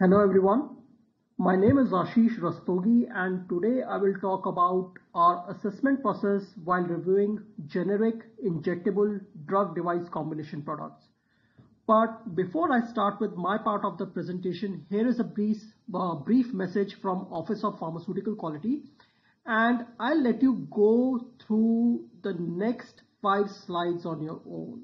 Hello everyone, my name is Ashish Rastogi and today I will talk about our assessment process while reviewing generic injectable drug device combination products. But before I start with my part of the presentation, here is a brief message from Office of Pharmaceutical Quality, and I'll let you go through the next 5 slides on your own.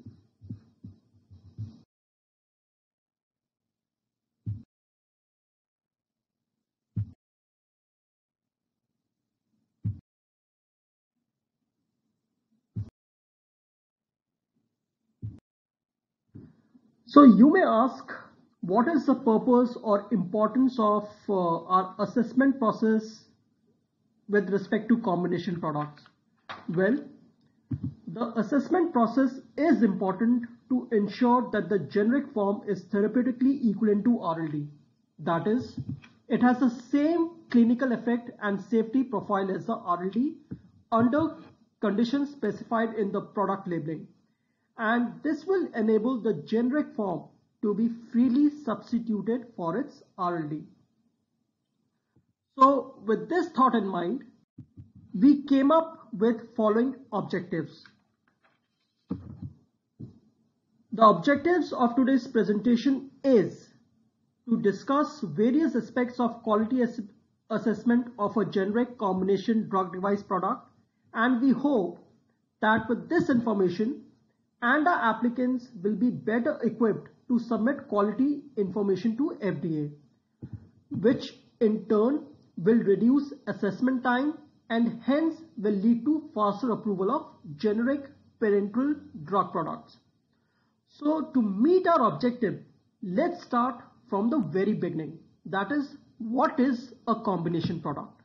So you may ask, what is the purpose or importance of our assessment process with respect to combination products? Well, the assessment process is important to ensure that the generic form is therapeutically equivalent to RLD. That is, it has the same clinical effect and safety profile as the RLD under conditions specified in the product labeling. And this will enable the generic form to be freely substituted for its RLD. So with this thought in mind, we came up with following objectives. The objectives of today's presentation is to discuss various aspects of quality assessment of a generic combination drug device product, and we hope that with this information, ANDA applicants will be better equipped to submit quality information to FDA, which in turn will reduce assessment time and hence will lead to faster approval of generic parenteral drug products. So to meet our objective, let's start from the very beginning. That is, what is a combination product?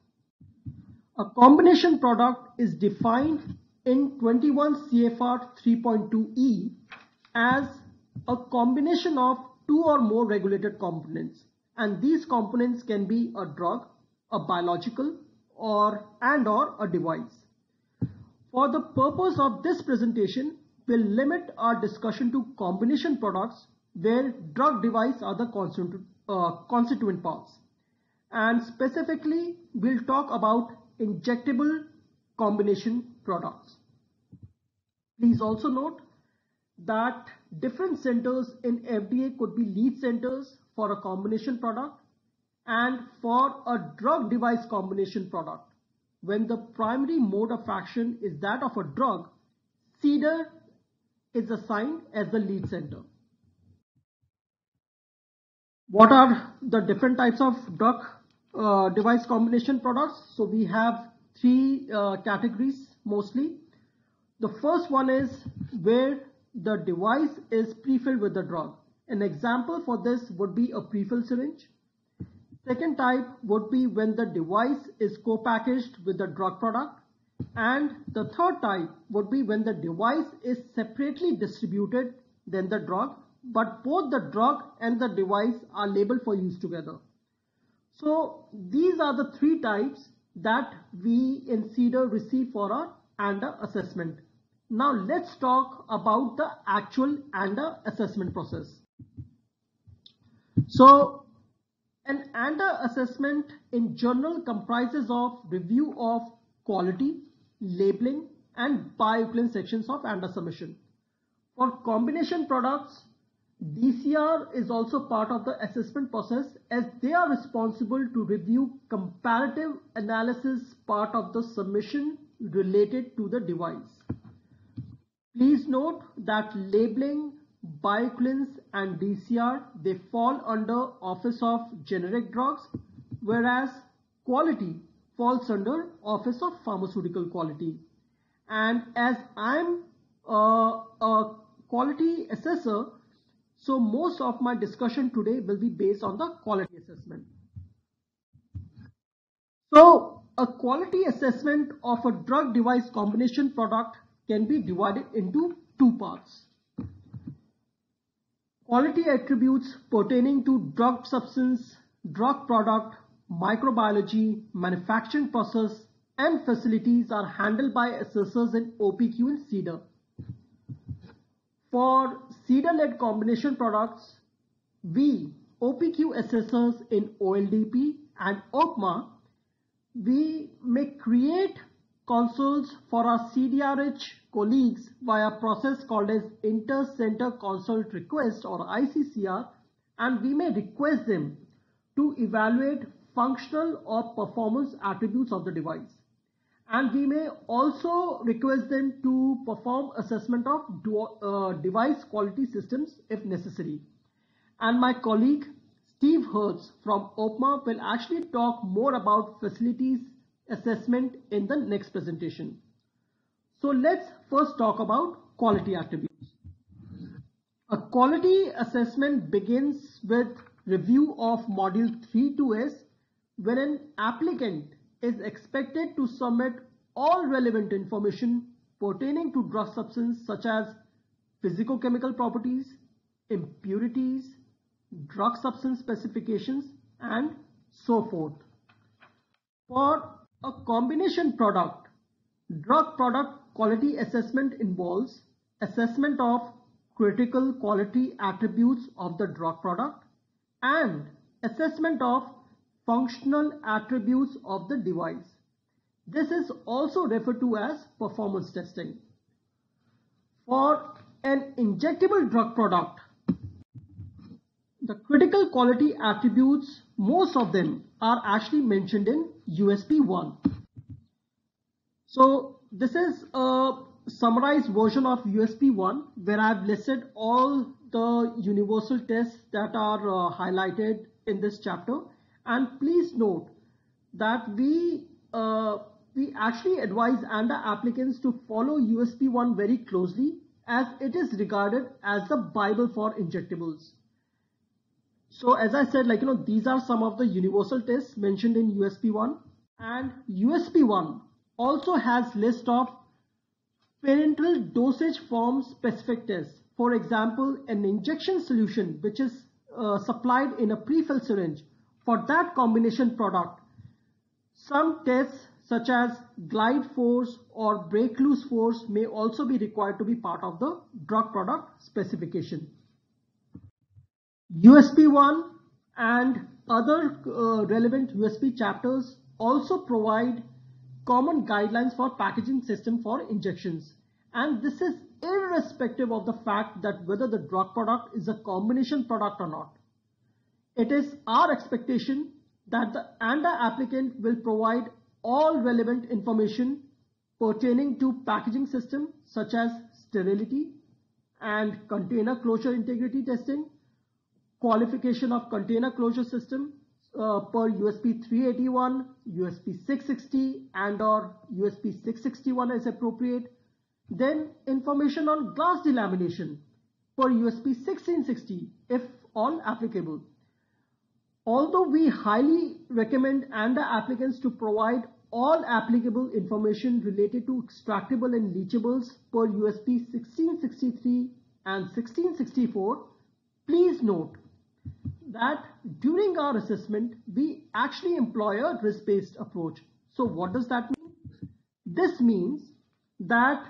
A combination product is defined in 21 CFR 3.2E as a combination of 2 or more regulated components, and these components can be a drug, a biological, and/or a device. For the purpose of this presentation, we'll limit our discussion to combination products where drug device are the constituent parts, and specifically we'll talk about injectable combination products. Please also note that different centers in FDA could be lead centers for a combination product and for a drug device combination product. When the primary mode of action is that of a drug, CDER is assigned as the lead center. What are the different types of drug device combination products? So we have 3 categories mostly. The first one is where the device is prefilled with the drug. An example for this would be a prefilled syringe. Second type would be when the device is co-packaged with the drug product. And the third type would be when the device is separately distributed than the drug, but both the drug and the device are labeled for use together. So these are the 3 types that we in CDER receive for our ANDA assessment. Now let's talk about the actual ANDA assessment process. So an ANDA assessment in general comprises of review of quality, labeling, and bioequivalence sections of ANDA submission. For combination products, DCR is also part of the assessment process as they are responsible to review comparative analysis part of the submission related to the device. Please note that labeling, bioequivalence, and DCR, they fall under Office of Generic Drugs, whereas quality falls under Office of Pharmaceutical Quality. And as I'm a quality assessor, so most of my discussion today will be based on the quality assessment. So a quality assessment of a drug device combination product can be divided into 2 parts. Quality attributes pertaining to drug substance, drug product, microbiology, manufacturing process, and facilities are handled by assessors in OPQ and CDER. For CDER-led combination products, we OPQ assessors in OLDP and OPMA, we may create consoles for our CDRH colleagues via a process called as Inter-Center Consult Request or ICCR, and we may request them to evaluate functional or performance attributes of the device. And we may also request them to perform assessment of device quality systems if necessary. And my colleague Steve Hertz from OPMA will actually talk more about facilities assessment in the next presentation. So let's first talk about quality attributes. A quality assessment begins with review of module 3.2S, when an applicant is expected to submit all relevant information pertaining to drug substance such as physicochemical properties, impurities, drug substance specifications, and so forth. For a combination product, drug product quality assessment involves assessment of critical quality attributes of the drug product and assessment of functional attributes of the device. This is also referred to as performance testing. For an injectable drug product, the critical quality attributes, most of them are actually mentioned in USP 1. So this is a summarized version of USP 1 where I've listed all the universal tests that are highlighted in this chapter. And please note that we actually advise ANDA applicants to follow USP 1 very closely, as it is regarded as the Bible for injectables. So as I said, these are some of the universal tests mentioned in USP 1, and USP 1 also has list of parenteral dosage form specific tests. For example, an injection solution which is supplied in a prefilled syringe for that combination product. Some tests such as glide force or break loose force may also be required to be part of the drug product specification. USP 1 and other relevant USP chapters also provide common guidelines for packaging system for injections, and this is irrespective of the fact that whether the drug product is a combination product or not. It is our expectation that the ANDA applicant will provide all relevant information pertaining to packaging system such as sterility and container closure integrity testing, qualification of container closure system per USP 381, USP 660 and or USP 661 as appropriate. Then information on glass delamination per USP 1660 if all applicable. Although we highly recommend ANDA applicants to provide all applicable information related to extractable and leachables per USP 1663 and 1664, please note that during our assessment, we actually employ a risk-based approach. So what does that mean? This means that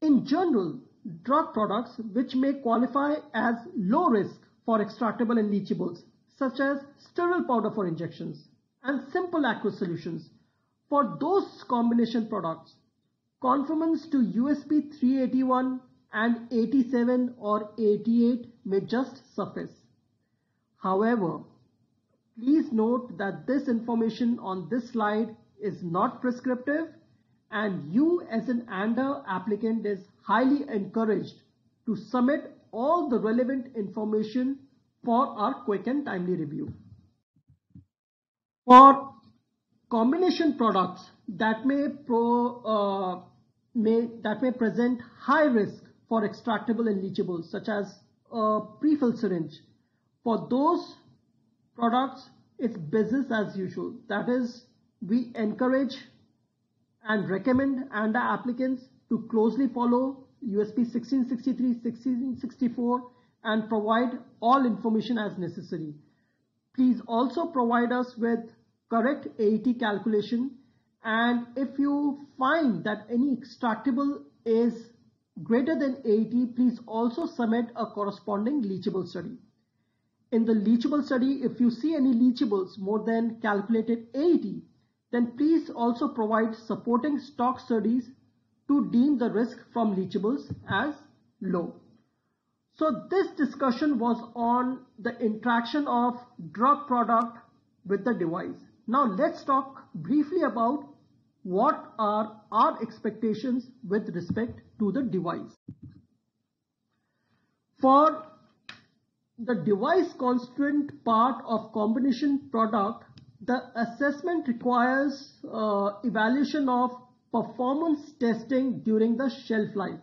in general, drug products which may qualify as low risk for extractable and leachables, such as sterile powder for injections and simple aqueous solutions, for those combination products, conformance to USP 381 and 87 or 88 may just suffice. However, please note that this information on this slide is not prescriptive, and you as an ANDA applicant is highly encouraged to submit all the relevant information for our quick and timely review. For combination products that may present high risk for extractable and leachables, such as a prefilled syringe, for those products, it's business as usual. That is, we encourage and recommend ANDA applicants to closely follow USP 1663, 1664 and provide all information as necessary. Please also provide us with correct AET calculation, and if you find that any extractable is greater than 80, please also submit a corresponding leachable study. in the leachable study, if you see any leachables more than calculated AET, then please also provide supporting stock studies to deem the risk from leachables as low. So this discussion was on the interaction of drug product with the device. Now let's talk briefly about what are our expectations with respect to the device. For the device constituent part of combination product, the assessment requires evaluation of performance testing during the shelf life.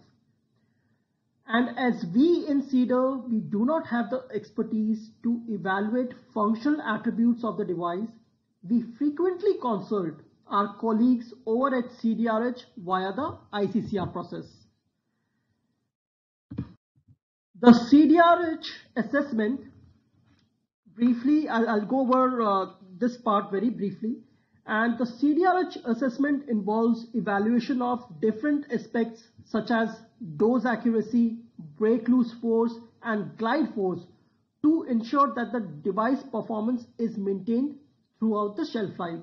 And as we in CDER, we do not have the expertise to evaluate functional attributes of the device, we frequently consult our colleagues over at CDRH via the ICCR process. The CDRH assessment, briefly, I'll go over this part very briefly. And the CDRH assessment involves evaluation of different aspects such as dose accuracy, break loose force, and glide force to ensure that the device performance is maintained throughout the shelf life.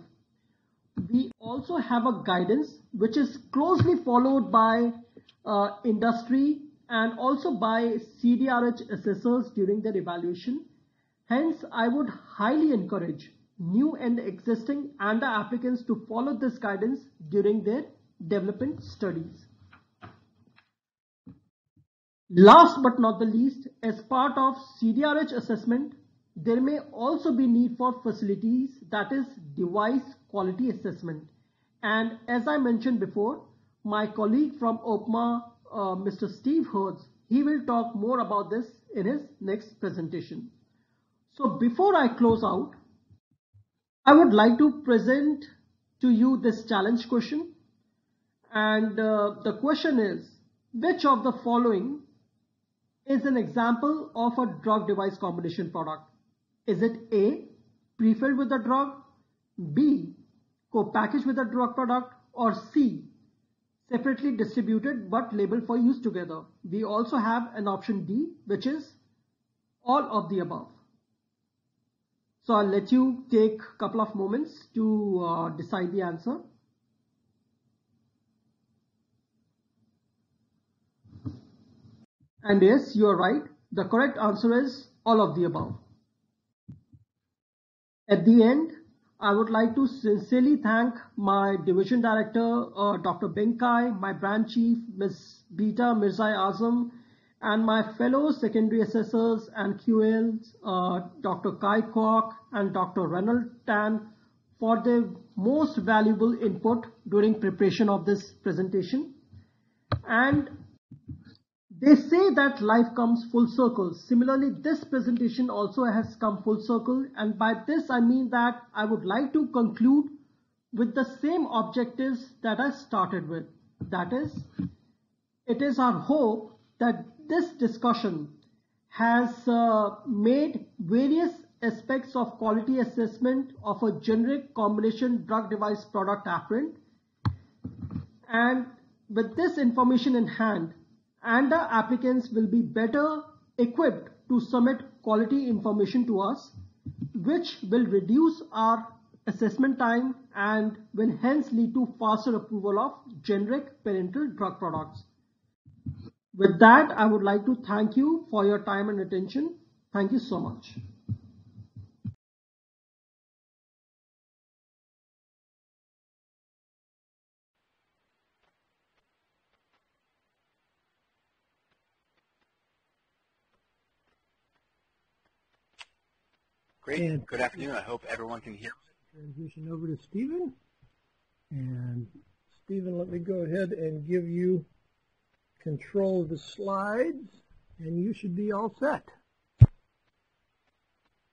We also have a guidance which is closely followed by industry and also by CDRH assessors during their evaluation. Hence, I would highly encourage new and existing ANDA applicants to follow this guidance during their development studies. Last but not the least, as part of CDRH assessment, there may also be need for facilities, that is device quality assessment. And as I mentioned before, my colleague from OPMA, Mr. Steve Hertz, he will talk more about this in his next presentation. So before I close out, I would like to present to you this challenge question, and the question is, which of the following is an example of a drug device combination product? Is it A, pre-filled with a drug, B, co-packaged with a drug product, or C, separately distributed but labeled for use together? We also have an option D, which is all of the above. So I'll let you take a couple of moments to decide the answer. And yes, you are right. The correct answer is all of the above. At the end, I would like to sincerely thank my division director, Dr. Ben Kai, my branch chief, Ms. Bita Mirzai Azam, and my fellow secondary assessors and QLs, Dr. Kai Kwok and Dr. Renald Tan, for their most valuable input during preparation of this presentation. And they say that life comes full circle. Similarly, this presentation also has come full circle. And by this, I mean that I would like to conclude with the same objectives that I started with. That is, it is our hope that this discussion has made various aspects of quality assessment of a generic combination drug device product apparent. And with this information in hand, ANDA applicants will be better equipped to submit quality information to us, which will reduce our assessment time and will hence lead to faster approval of generic parenteral drug products. With that, I would like to thank you for your time and attention. Thank you so much. Great. Good afternoon. I hope everyone can hear me. Transition over to Stephen. And Stephen, let me go ahead and give you control of the slides, and you should be all set.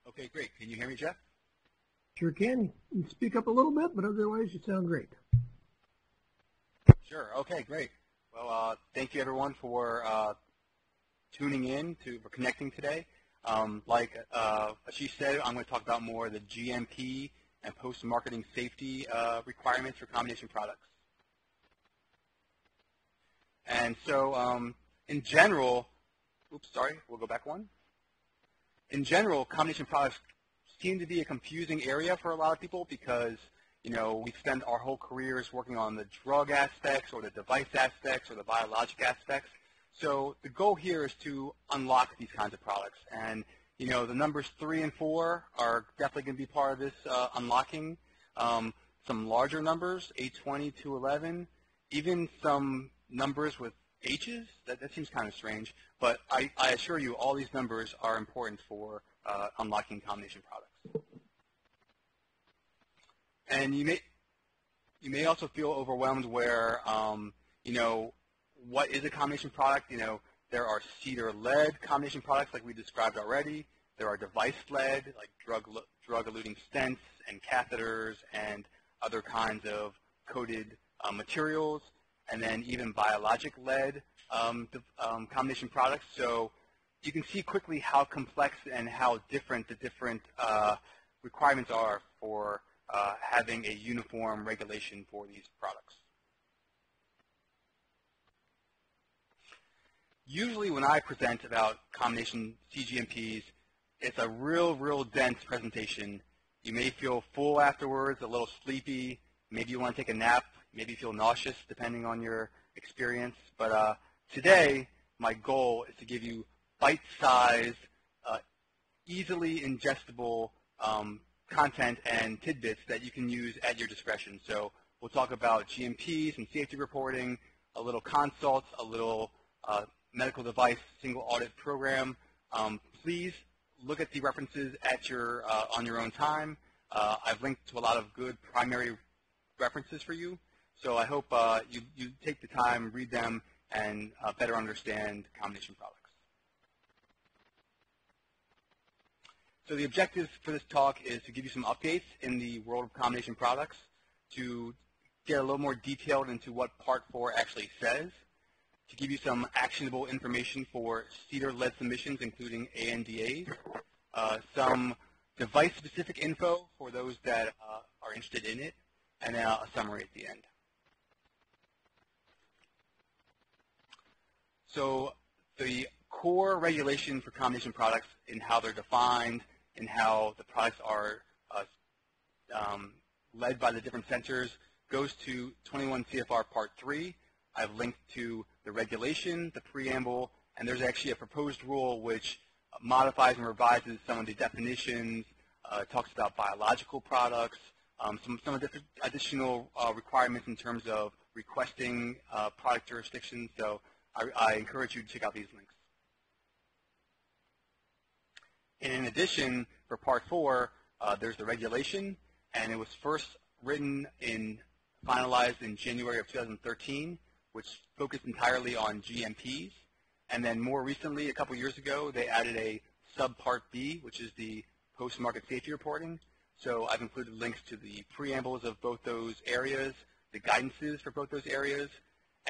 Okay, great. Can you hear me, Jeff? Sure can. You can speak up a little bit, but otherwise you sound great. Sure. Okay, great. Well, thank you, everyone, for tuning in, for connecting today. Like Ashish said, I'm going to talk about more of the GMP and post-marketing safety requirements for combination products. And so in general, oops, sorry, we'll go back one. in general, combination products seem to be a confusing area for a lot of people because, you know, we spend our whole careers working on the drug aspects or the device aspects or the biologic aspects. So the goal here is to unlock these kinds of products. And, you know, the numbers 3 and 4 are definitely going to be part of this unlocking. Some larger numbers, 820, 211, even some numbers with H's. That seems kind of strange. But I assure you all these numbers are important for unlocking combination products. And you may also feel overwhelmed where, you know, what is a combination product? You know, there are CDER-led combination products like we described already. There are device-led, like drug-eluting stents and catheters and other kinds of coated materials, and then even biologic-led combination products. So you can see quickly how complex and how different the different requirements are for having a uniform regulation for these products. Usually when I present about combination CGMPs, it's a real dense presentation. You may feel full afterwards, a little sleepy. Maybe you want to take a nap. Maybe you feel nauseous, depending on your experience. But today, my goal is to give you bite-sized, easily ingestible content and tidbits that you can use at your discretion. So we'll talk about GMPs and safety reporting, a little consults, a little medical device single audit program. Please look at the references at your on your own time. I've linked to a lot of good primary references for you, so I hope you take the time, read them, and better understand combination products. So the objective for this talk is to give you some updates in the world of combination products, to get a little more detailed into what Part 4 actually says, to give you some actionable information for CDER-led submissions, including ANDAs, some device-specific info for those that are interested in it, and then a summary at the end. So the core regulation for combination products in how they're defined, and how the products are led by the different centers, goes to 21 CFR Part 3. I've linked to the regulation, the preamble, and there's actually a proposed rule which modifies and revises some of the definitions, talks about biological products, some additional requirements in terms of requesting product jurisdictions. So I encourage you to check out these links. And in addition, for Part 4, there's the regulation, and it was first written and finalized in January of 2013. Which focused entirely on GMPs. And then more recently, a couple years ago, they added a subpart B, which is the post-market safety reporting. So I've included links to the preambles of both those areas, the guidances for both those areas.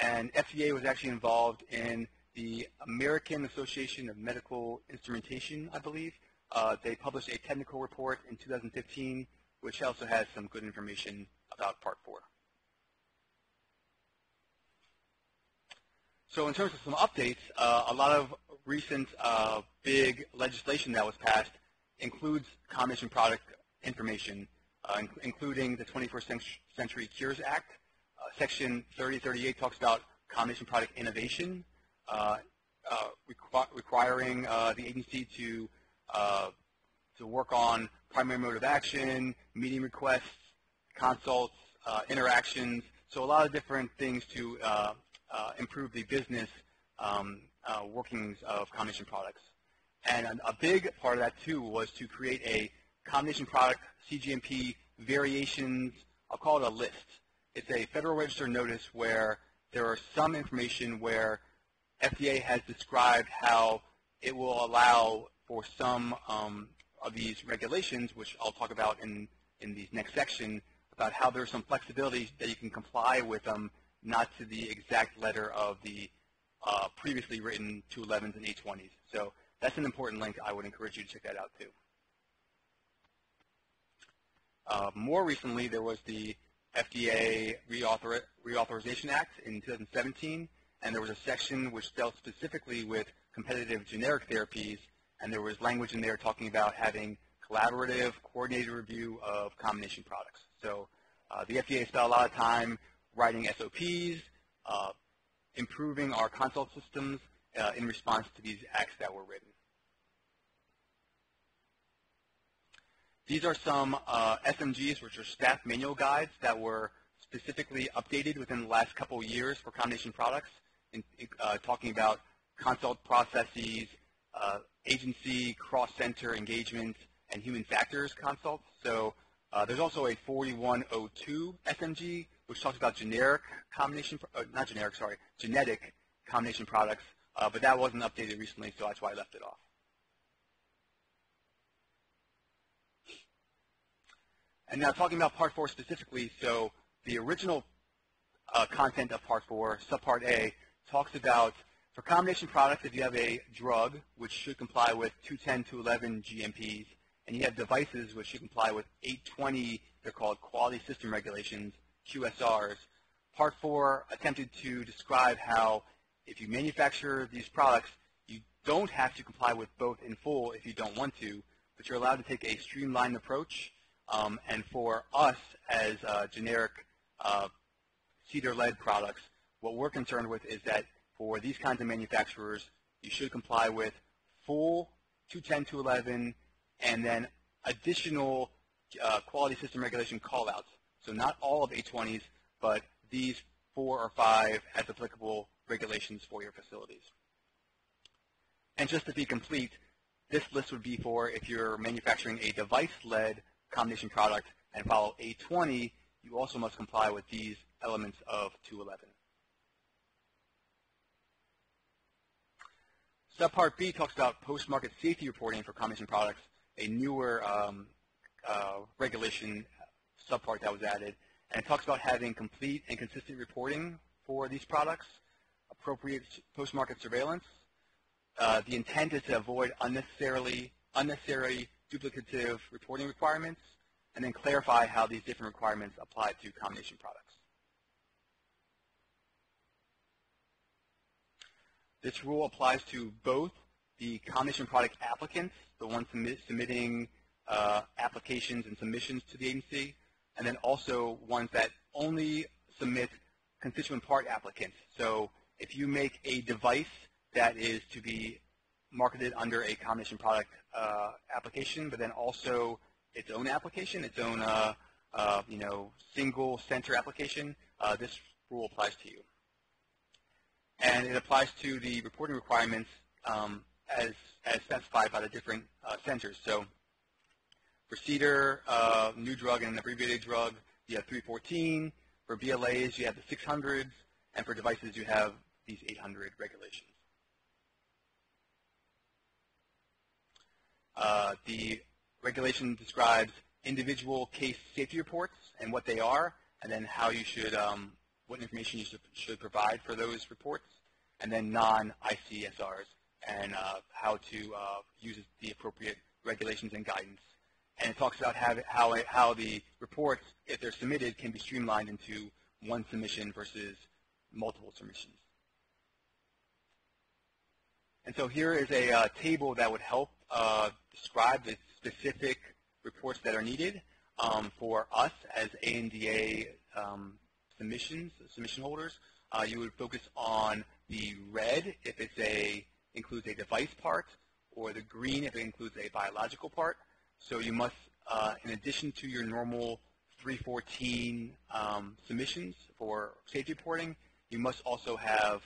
And FDA was actually involved in the American Association of Medical Instrumentation, I believe. They published a technical report in 2015, which also has some good information about Part 4. So in terms of some updates, a lot of recent big legislation that was passed includes combination product information, including the 21st Century Cures Act. Section 3038 talks about combination product innovation, requiring the agency to work on primary mode of action, meeting requests, consults, interactions. So a lot of different things to improve the business workings of combination products. And a big part of that, too, was to create a combination product CGMP variations, I'll call it a list. It's a Federal Register notice where there are some information where FDA has described how it will allow for some of these regulations, which I'll talk about in the next section, about how there's some flexibility that you can comply with them, not to the exact letter of the previously written 211s and 820s. So that's an important link. I would encourage you to check that out, too. More recently, there was the FDA Reauthorization Act in 2017, and there was a section which dealt specifically with competitive generic therapies, and there was language in there talking about having collaborative, coordinated review of combination products. So the FDA spent a lot of time writing SOPs, improving our consult systems in response to these acts that were written. These are some SMGs, which are staff manual guides that were specifically updated within the last couple of years for combination products, talking about consult processes, agency, cross-center engagement, and human factors consults. So there's also a 4102 SMG, which talks about generic combination, not generic, sorry, genetic combination products, but that wasn't updated recently, so that's why I left it off. And now talking about Part 4 specifically, so the original content of Part 4, Subpart A, talks about for combination products, if you have a drug, which should comply with 210-211 GMPs, and you have devices, which should comply with 820, they're called Quality System Regulations, QSRs. Part 4 attempted to describe how if you manufacture these products, you don't have to comply with both in full if you don't want to, but you're allowed to take a streamlined approach. And for us as generic CDER-led products, what we're concerned with is that for these kinds of manufacturers, you should comply with full 210-211 and then additional quality system regulation callouts. So not all of 820s, but these 4 or 5 as applicable regulations for your facilities. And just to be complete, this list would be for if you're manufacturing a device-led combination product and follow 820, you also must comply with these elements of 211. Subpart B talks about post-market safety reporting for combination products, a newer regulation subpart that was added, and it talks about having complete and consistent reporting for these products, appropriate post-market surveillance. The intent is to avoid unnecessary duplicative reporting requirements, and then clarify how these different requirements apply to combination products. This rule applies to both the combination product applicants, the ones submitting applications and submissions to the agency, and then also ones that only submit constituent part applicants. So if you make a device that is to be marketed under a combination product application, but then also its own application, its own single center application, this rule applies to you. And it applies to the reporting requirements as specified by the different centers. So for CDER, new drug and abbreviated drug, you have 314. For BLAs, you have the 600s. And for devices, you have these 800 regulations. The regulation describes individual case safety reports and what they are, and then how you should, what information you should provide for those reports, and then non-ICSRs, and how to use the appropriate regulations and guidance. And it talks about how the reports, if they're submitted, can be streamlined into one submission versus multiple submissions. And so here is a table that would help describe the specific reports that are needed for us as ANDA submission holders. You would focus on the red if it includes a device part, or the green if it includes a biological part. So you must, in addition to your normal 314 submissions for safety reporting, you must also have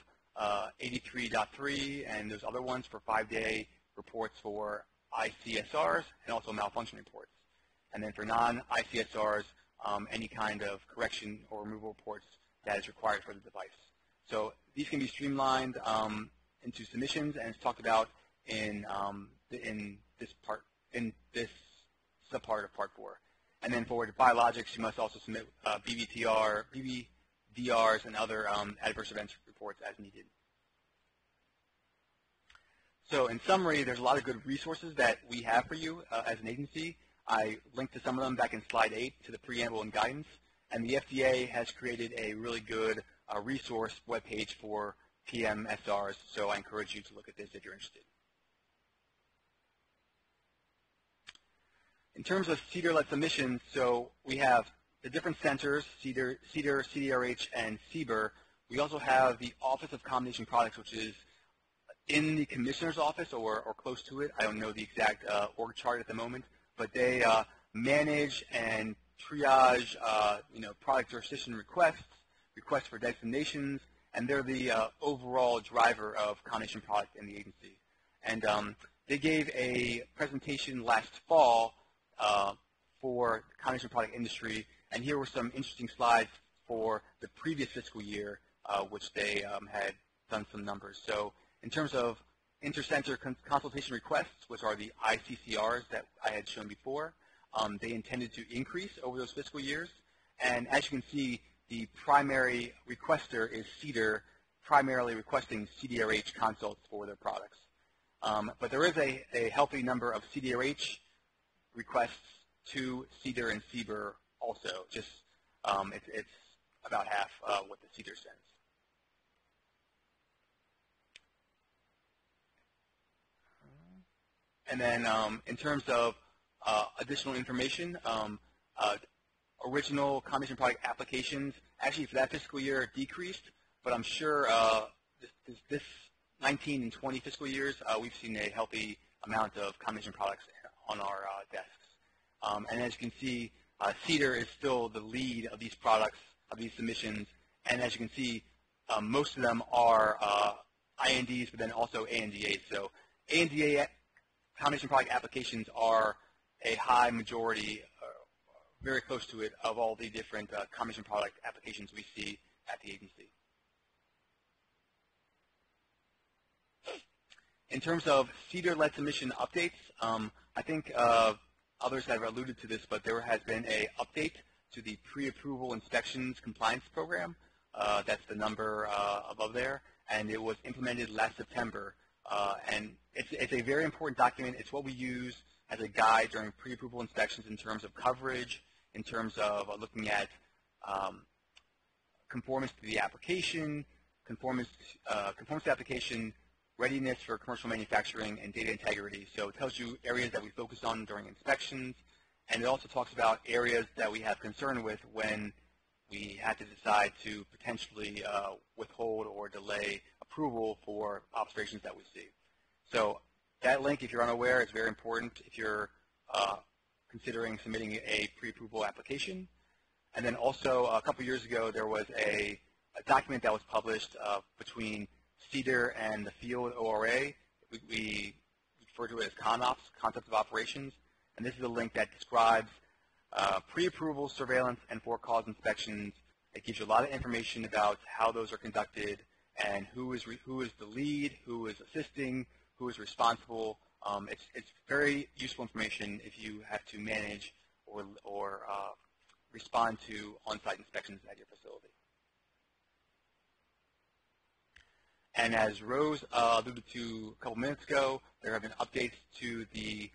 83.3 and those other ones for 5-day reports for ICSRs and also malfunction reports. And then for non-ICSRs, any kind of correction or removal reports that is required for the device. So these can be streamlined into submissions, and it's talked about in this subpart of Part 4. And then for the biologics, you must also submit BBTR, DRs and other adverse events reports as needed. So in summary, there's a lot of good resources that we have for you as an agency. I linked to some of them back in slide 8 to the preamble and guidance. And the FDA has created a really good resource webpage for PMSRs, so I encourage you to look at this if you're interested. In terms of CDER-led submissions, so we have the different centers, CDER, CDRH, and CBER. We also have the Office of Combination Products, which is in the Commissioner's office or close to it. I don't know the exact org chart at the moment, but they manage and triage product jurisdiction requests for designations, and they're the overall driver of combination product in the agency. And they gave a presentation last fall for the combination product industry, and here were some interesting slides for the previous fiscal year, which they had done some numbers. So in terms of inter-center consultation requests, which are the ICCRs that I had shown before, they intended to increase over those fiscal years. And as you can see, the primary requester is CDER, primarily requesting CDRH consults for their products. But there is a healthy number of CDRH requests to CDER and CBER also. Just it's about half what the CDER sends. And then in terms of additional information, original combination product applications, actually for that fiscal year decreased, but I'm sure this 19 and 20 fiscal years, we've seen a healthy amount of combination products on our desks. And as you can see, CDER is still the lead of these products, of these submissions, and as you can see, most of them are INDs, but then also ANDAs. So ANDA combination product applications are a high majority, very close to it, of all the different combination product applications we see at the agency. In terms of CDER-led submission updates, I think others have alluded to this, but there has been an update to the pre-approval inspections compliance program. That's the number above there, and it was implemented last September. And it's a very important document. It's what we use as a guide during pre-approval inspections in terms of coverage, in terms of looking at conformance to the application, conformance to the application, readiness for commercial manufacturing, and data integrity. So it tells you areas that we focus on during inspections, and it also talks about areas that we have concern with when we have to decide to potentially withhold or delay approval for observations that we see. So that link, if you're unaware, is very important if you're considering submitting a pre-approval application. And then also, a couple years ago, there was a document that was published between CDER and the field ORA. We refer to it as CONOPS, Concept of Operations. And this is a link that describes pre-approval, surveillance, and for-cause inspections. It gives you a lot of information about how those are conducted and who is the lead, who is assisting, who is responsible. It's very useful information if you have to manage or respond to on-site inspections at your facility. And as Rose alluded to a couple minutes ago, there have been updates to the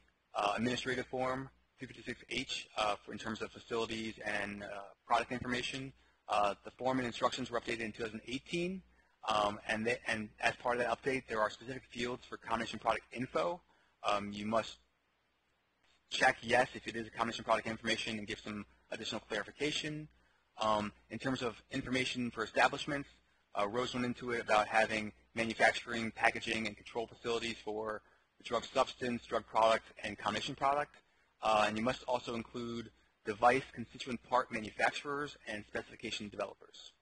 administrative form 256H in terms of facilities and product information. The form and instructions were updated in 2018. And as part of that update, there are specific fields for combination product info. You must check yes if it is combination product information and give some additional clarification. In terms of information for establishments, Rose went into it about having manufacturing, packaging, and control facilities for drug substance, drug product, and combination product. And you must also include device constituent part manufacturers and specification developers.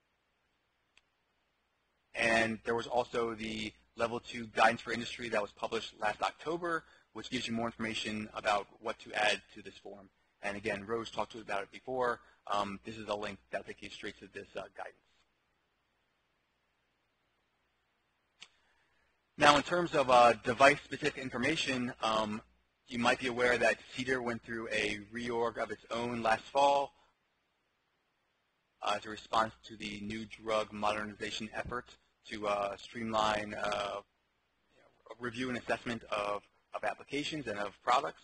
And there was also the Level 2 Guidance for Industry that was published last October, which gives you more information about what to add to this form. And again, Rose talked to us about it before. This is a link that takes you straight to this guidance. Now, in terms of device-specific information, you might be aware that CDER went through a reorg of its own last fall. As a response to the new drug modernization effort to streamline review and assessment of applications and of products.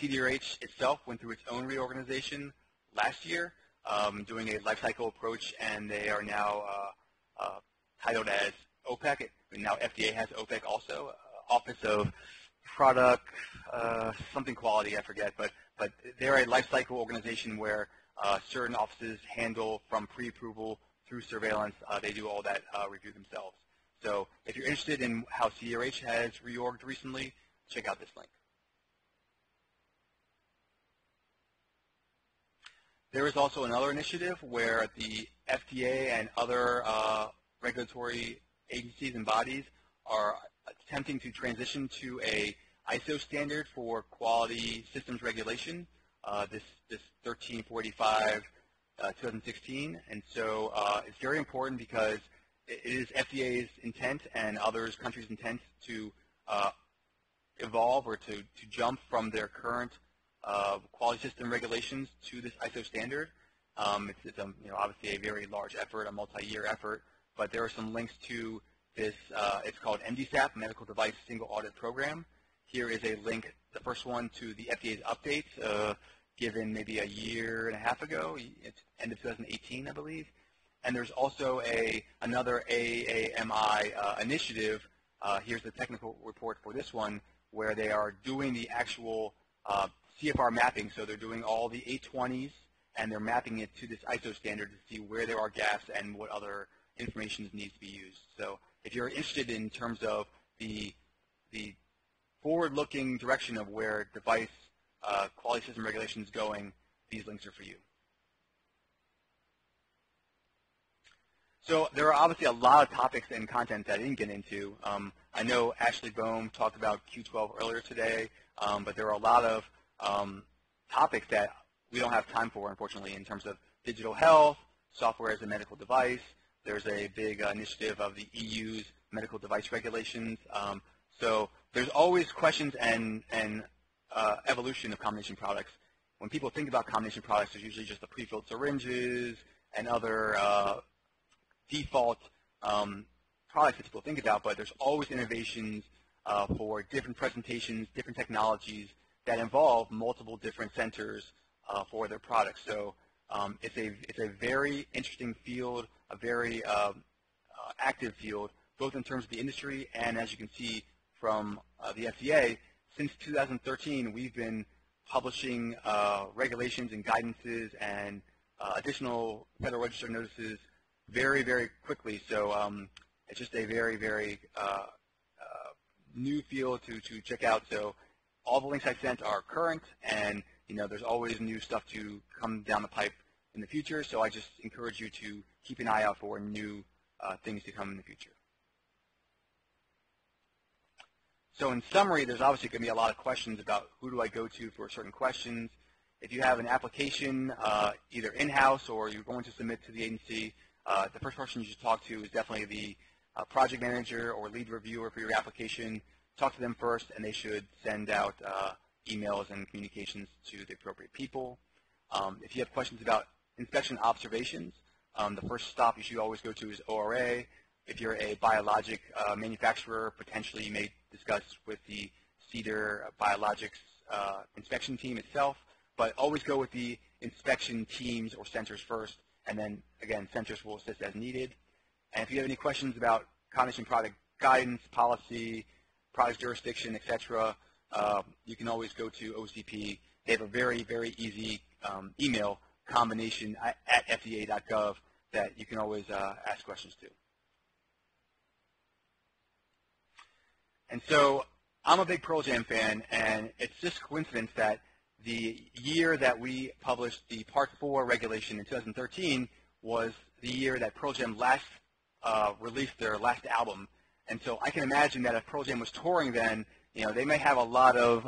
CDRH itself went through its own reorganization last year, doing a lifecycle approach, and they are now titled as OPEC. Now FDA has OPEC also, Office of Product something Quality, I forget, but but they're a lifecycle organization where certain offices handle from pre-approval through surveillance. They do all that review themselves. So if you're interested in how CDRH has reorged recently, check out this link. There is also another initiative where the FDA and other regulatory agencies and bodies are attempting to transition to a ISO standard for quality systems regulation, this 1345 2016. And so it's very important because it is FDA's intent and other countries' intent to evolve or to jump from their current quality system regulations to this ISO standard. It's you know, obviously a very large effort, a multi-year effort, but there are some links to this. It's called MD-SAP, Medical Device Single Audit Program. Here is a link, the first one, to the FDA's updates given maybe a year and a half ago. It's end of 2018, I believe. And there's also another AAMI initiative. Here's the technical report for this one, where they are doing the actual CFR mapping. So they're doing all the 820s, and they're mapping it to this ISO standard to see where there are gaps and what other information needs to be used. So if you're interested in terms of the forward-looking direction of where device quality system regulation is going, these links are for you. So there are obviously a lot of topics and content that I didn't get into. I know Ashley Boehm talked about Q12 earlier today, but there are a lot of topics that we don't have time for, unfortunately, in terms of digital health, software as a medical device. There's a big initiative of the EU's medical device regulations. So there's always questions and evolution of combination products. When people think about combination products, there's usually just the prefilled syringes and other default products that people think about, but there's always innovations for different presentations, different technologies that involve multiple different centers for their products. So it's a very interesting field, a very active field, both in terms of the industry and, as you can see from the FDA, since 2013, we've been publishing regulations and guidances and additional Federal Register notices very, very quickly. So it's just a very, very new field to check out. So all the links I sent are current, and you know there's always new stuff to come down the pipe in the future. So I just encourage you to keep an eye out for new things to come in the future. So in summary, there's obviously going to be a lot of questions about who do I go to for certain questions. If you have an application either in-house or you're going to submit to the agency, the first person you should talk to is definitely the project manager or lead reviewer for your application. Talk to them first, and they should send out emails and communications to the appropriate people. If you have questions about inspection observations, the first stop you should always go to is ORA. If you're a biologic manufacturer, potentially you may discuss with the CDER biologics inspection team itself, but always go with the inspection teams or centers first. And then, again, centers will assist as needed. And if you have any questions about combination product guidance, policy, product jurisdiction, etc., you can always go to OCP. They have a very, very easy email, combination@fda.gov, that you can always ask questions to. And so I'm a big Pearl Jam fan, and it's just coincidence that the year that we published the Part 4 regulation in 2013 was the year that Pearl Jam last released their last album. And so I can imagine that if Pearl Jam was touring then, you know, they may have a lot of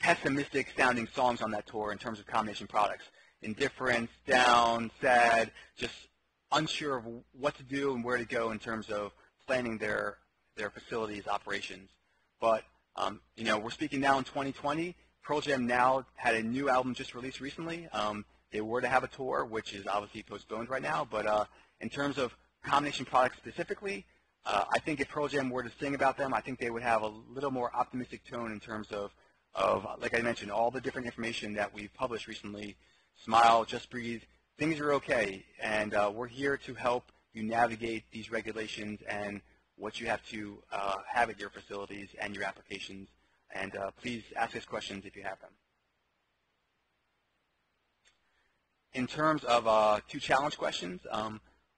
pessimistic-sounding songs on that tour in terms of combination products. Indifference, down, sad, just unsure of what to do and where to go in terms of planning their facilities' operations. But, you know, we're speaking now in 2020. Pearl Jam now had a new album just released recently. They were to have a tour, which is obviously postponed right now. But in terms of combination products specifically, I think if Pearl Jam were to sing about them, I think they would have a little more optimistic tone in terms of like I mentioned, all the different information that we've published recently. Smile, just breathe, things are okay. And we're here to help you navigate these regulations and what you have to have at your facilities and your applications. And please ask us questions if you have them. In terms of two challenge questions,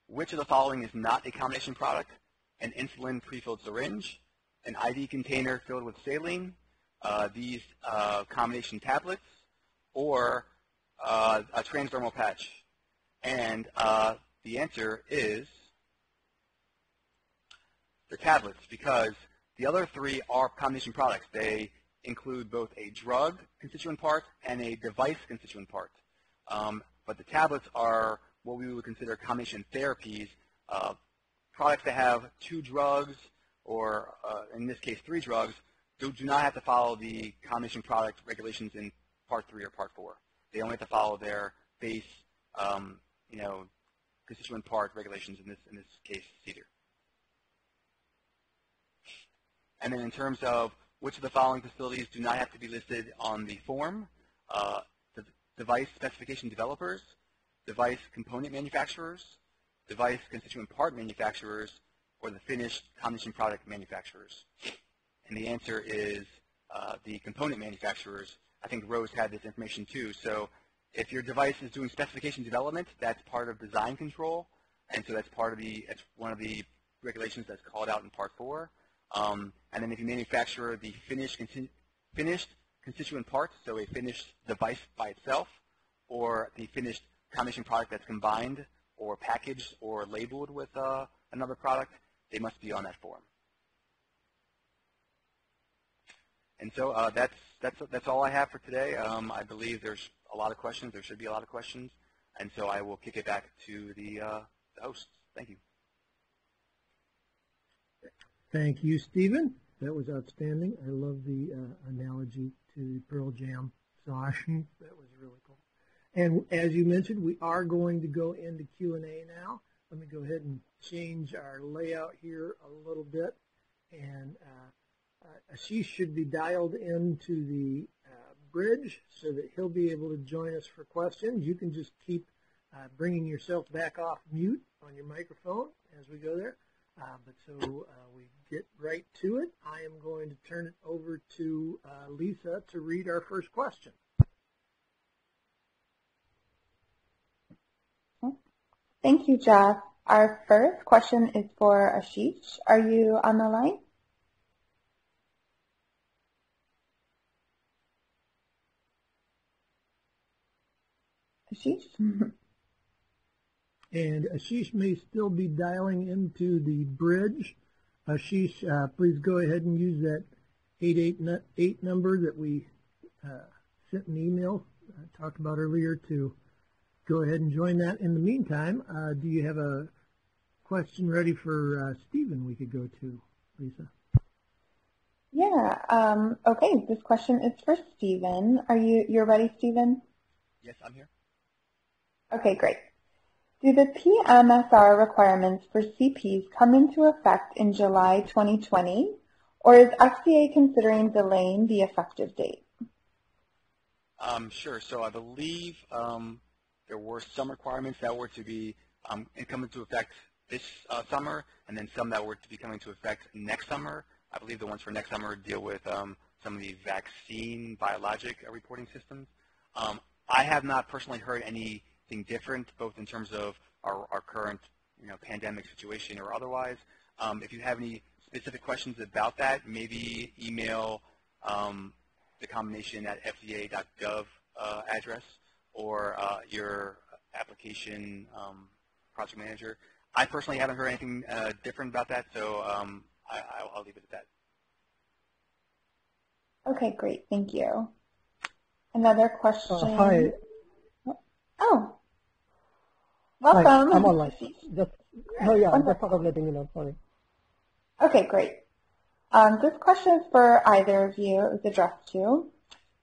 which of the following is not a combination product? An insulin prefilled syringe, an IV container filled with saline, these combination tablets, or a transdermal patch? And the answer is the tablets, because the other three are combination products. They include both a drug constituent part and a device constituent part. But the tablets are what we would consider combination therapies, products that have two drugs or, in this case, three drugs, do not have to follow the combination product regulations in Part 3 or Part 4. They only have to follow their base constituent part regulations, in this case, CDER. And then in terms of which of the following facilities do not have to be listed on the form, the device specification developers, device component manufacturers, device constituent part manufacturers, or the finished combination product manufacturers. And the answer is the component manufacturers. I think Rose had this information too. So if your device is doing specification development, that's part of design control, and so that's part of that's one of the regulations that's called out in Part 4. And then if you manufacture the finished constituent parts, so a finished device by itself, or the finished combination product that's combined or packaged or labeled with another product, they must be on that form. And so that's all I have for today. I believe there's a lot of questions. There should be a lot of questions. And so I will kick it back to the hosts. Thank you. Thank you, Stephen. That was outstanding. I love the analogy to Pearl Jam sauce. That was really cool. And as you mentioned, we are going to go into Q&A now. Let me go ahead and change our layout here a little bit. And Ashish should be dialed into the bridge so that he'll be able to join us for questions. You can just keep bringing yourself back off mute on your microphone as we go there. We get right to it. I am going to turn it over to Lisa to read our first question. Thank you, Jeff. Our first question is for Ashish. Are you on the line? Ashish? And Ashish may still be dialing into the bridge. Ashish, please go ahead and use that 888 number that we sent an email talked about earlier to go ahead and join that. In the meantime, do you have a question ready for Stephen we could go to, Lisa? Yeah. Okay, this question is for Stephen. Are you're ready, Stephen? Yes, I'm here. Okay, great. Do the PMSR requirements for CPs come into effect in July 2020, or is FDA considering delaying the effective date? Sure. So I believe there were some requirements that were to be coming into effect this summer, and then some that were to be coming into effect next summer. I believe the ones for next summer deal with some of the vaccine biologic reporting systems. I have not personally heard any different, both in terms of our current pandemic situation or otherwise. If you have any specific questions about that, maybe email the combination at fda.gov address or your application project manager. I personally haven't heard anything different about that, so I'll leave it at that. Okay, great. Thank you. Another question. Hi. Oh. Welcome. Hi, I'm online. I'm just sort of letting you know. Sorry. Okay, great. This question is for either of you. It's addressed to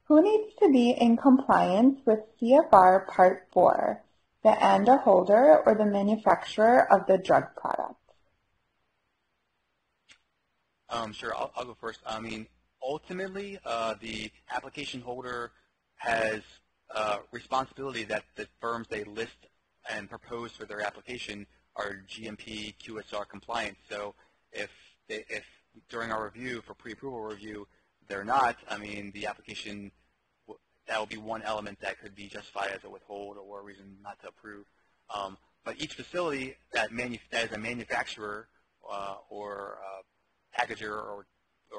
who needs to be in compliance with CFR Part 4, the ANDA holder or the manufacturer of the drug product? Sure. I'll go first. I mean, ultimately, the application holder has responsibility that the firms they list and propose for their application are GMP, QSR compliant. So if during our review for pre-approval review they're not, I mean, the application that would be one element that could be justified as a withhold or a reason not to approve. But each facility that is a manufacturer or packager or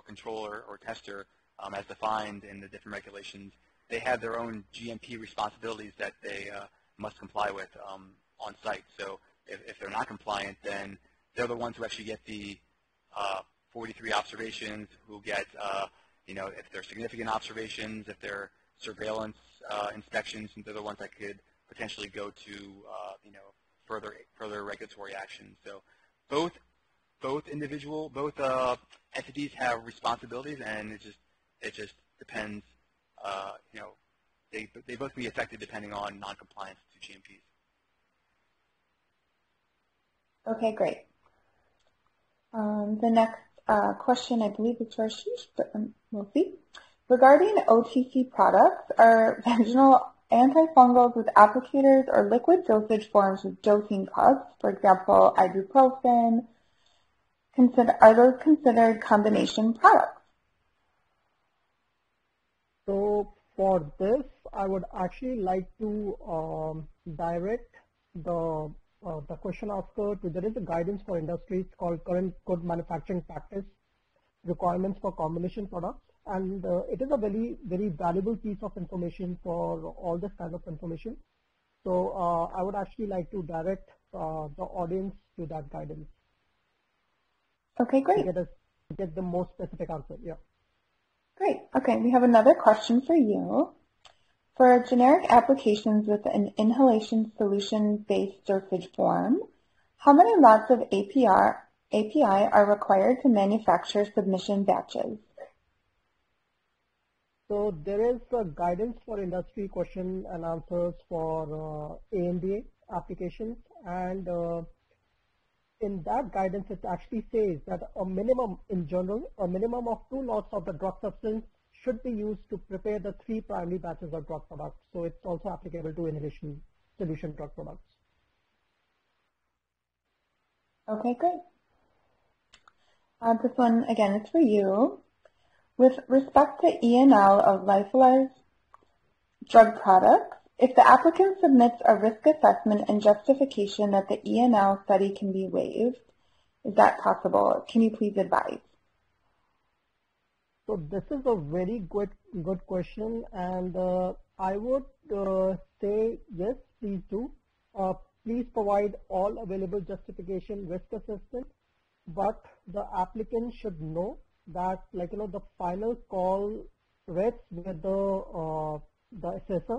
controller or tester, as defined in the different regulations, they have their own GMP responsibilities that they must comply with on site. So if they're not compliant, then they're the ones who actually get the 43 observations, who get, if they're significant observations, if they're surveillance inspections, and they're the ones that could potentially go to, further regulatory action. So both entities have responsibilities, and it just depends. They both be affected depending on noncompliance to GMPs. Okay, great. The next question, I believe, is for Ashish, but we'll see. Regarding OTC products, are vaginal antifungals with applicators or liquid dosage forms with dosing cups, for example, ibuprofen, are those considered combination products? So for this, I would actually like to direct the question asker to, there is a guidance for industries called Current Good Manufacturing Practice Requirements for Combination Products. And it is a very, very valuable piece of information for all this kind of information. So I would actually like to direct the audience to that guidance. Okay, great. Get the most specific answer, yeah. Great. Okay, we have another question for you. For generic applications with an inhalation solution-based dosage form, how many lots of API are required to manufacture submission batches? So there is a guidance for industry question and answers for ANDA applications, and in that guidance it actually says that in general a minimum of 2 lots of the drug substance should be used to prepare the 3 primary batches of drug products. So it's also applicable to inhalation solution drug products. Okay, great. This one, again, it's for you. With respect to E&L of lyophilized drug products, if the applicant submits a risk assessment and justification that the E&L study can be waived, is that possible? Can you please advise? So this is a very good question, and I would say yes, please do. Please provide all available justification risk assessment, but the applicant should know that, the final call rests with the assessor,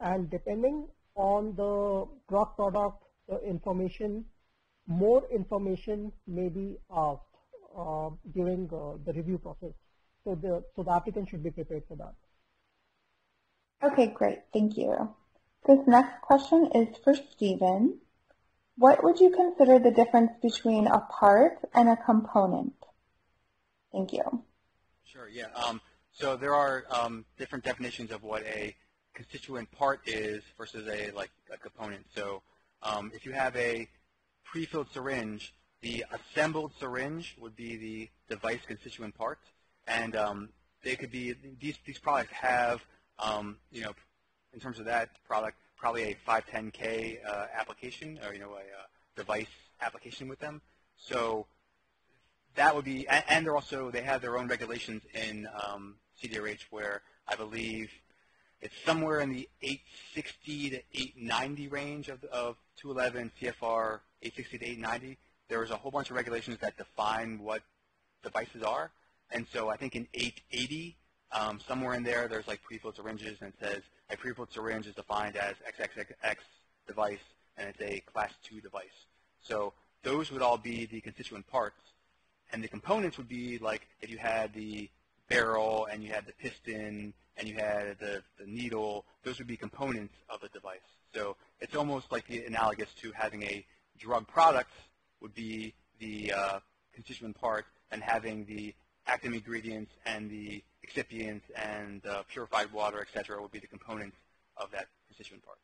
and depending on the drug product, the information, more information may be asked during the review process. So the applicant should be prepared for that. Okay, great. Thank you. This next question is for Stephen. What would you consider the difference between a part and a component? Thank you. Sure, yeah. So there are different definitions of what a constituent part is versus a component. So if you have a pre-filled syringe, the assembled syringe would be the device constituent part. And they could be, these products have, in terms of that product, probably a 510K application or, a device application with them. So that would be, and they're also, they have their own regulations in CDRH, where I believe it's somewhere in the 860 to 890 range of 211 CFR 860 to 890. There's a whole bunch of regulations that define what devices are. And so I think in 880, somewhere in there, there's pre-filled syringes, and it says a pre-filled syringe is defined as XXX device, and it's a class 2 device. So those would all be the constituent parts. And the components would be if you had the barrel, and you had the piston, and you had the needle, those would be components of a device. So it's almost analogous to having a drug product would be the constituent part, and having the active ingredients and the excipients and the purified water, et cetera, will be the components of that constituent part.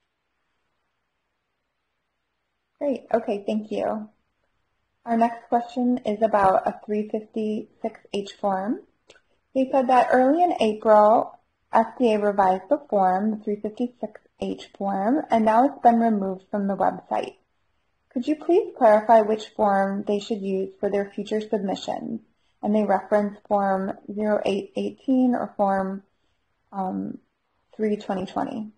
Great. Okay, thank you. Our next question is about a 356H form. They said that early in April, FDA revised the form, the 356H form, and now it's been removed from the website. Could you please clarify which form they should use for their future submissions? And they reference form 0818 or form 3-2020.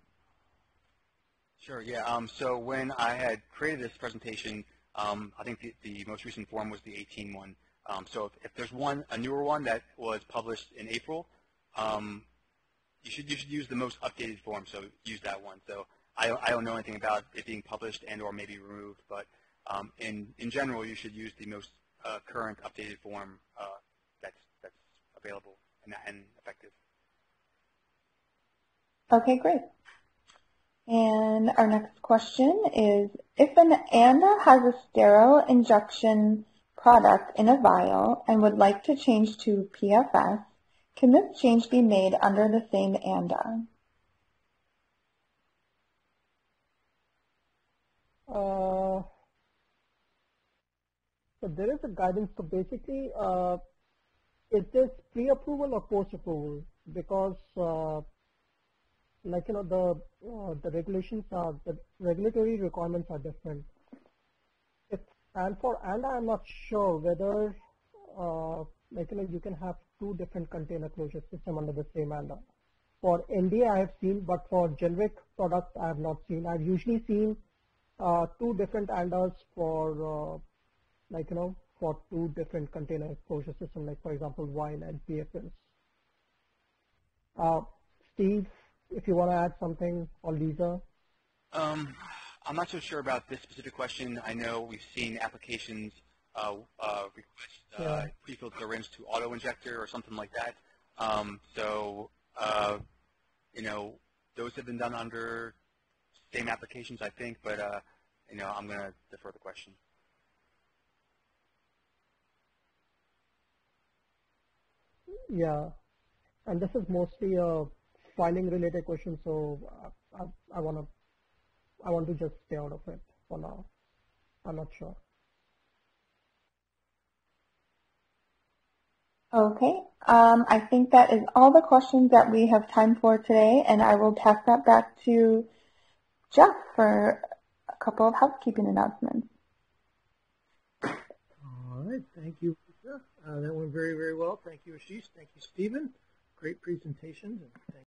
Sure, yeah. So when I had created this presentation, I think the most recent form was the 18 one. So if there's one, a newer one that was published in April, you should use the most updated form, so use that one. So I don't know anything about it being published and or maybe removed, but in general, you should use the most current updated form that's available and effective. Okay, great. And our next question is, if an ANDA has a sterile injection product in a vial and would like to change to PFS, can this change be made under the same ANDA? So there is a guidance. So basically, is this pre-approval or post-approval? Because the regulations are, the regulatory requirements are different. And for ANDA, I'm not sure whether you can have two different container closure system under the same ANDA. For NDA, I have seen, but for generic products, I have not seen. I've usually seen two different ANDAs for for two different container closure system, like for example, wine and PFS. Steve, if you want to add something, or Lisa. I'm not so sure about this specific question. I know we've seen applications request prefilled syringe to auto injector or something like that. Those have been done under same applications, I think. But I'm going to defer the question. Yeah, and this is mostly a filing-related question, so I want to just stay out of it for now. I'm not sure. Okay. I think that is all the questions that we have time for today, and I will pass that back to Jeff for a couple of housekeeping announcements. All right. Thank you, Lisa. That went very, very well. Thank you, Ashish. Thank you, Stephen. Great presentation. And thank